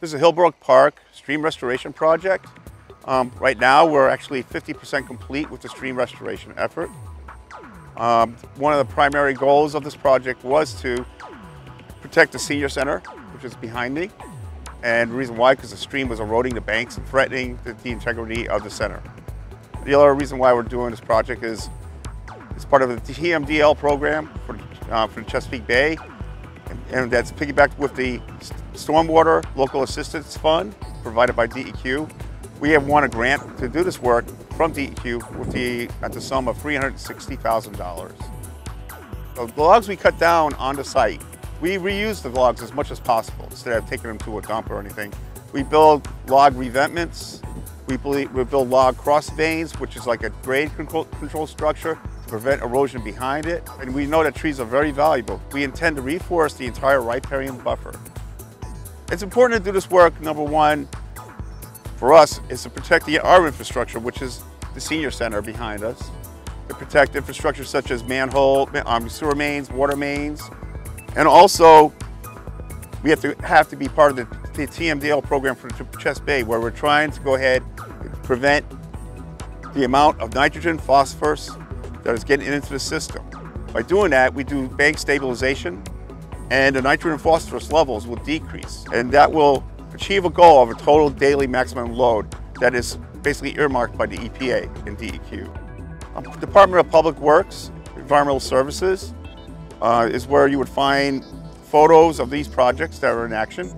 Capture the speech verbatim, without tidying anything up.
This is a Hillbrook Park Stream Restoration Project. Um, right now we're actually fifty percent complete with the stream restoration effort. Um, one of the primary goals of this project was to protect the senior center, which is behind me. And the reason why, because the stream was eroding the banks and threatening the, the integrity of the center. The other reason why we're doing this project is it's part of the T M D L program for, uh, for the Chesapeake Bay. And that's piggybacked with the Stormwater Local Assistance Fund provided by D E Q. We have won a grant to do this work from D E Q with the, at the sum of three hundred sixty thousand dollars. The logs we cut down on the site, we reuse the logs as much as possible instead of taking them to a dump or anything. We build log revetments, we build log cross veins, which is like a grade control, control structure, to prevent erosion behind it. And we know that trees are very valuable. We intend to reforest the entire riparian buffer. It's important to do this work, number one, for us, is to protect the, our infrastructure, which is the senior center behind us, to protect infrastructure such as manhole, um, sewer mains, water mains, and also we have to, have to be part of the, the T M D L program for the Chess Bay, where we're trying to go ahead and prevent the amount of nitrogen, phosphorus, that is getting into the system. By doing that, we do bank stabilization, and the nitrogen and phosphorus levels will decrease. And that will achieve a goal of a total daily maximum load that is basically earmarked by the E P A and D E Q. Department of Public Works, Environmental Services, uh, is where you would find photos of these projects that are in action.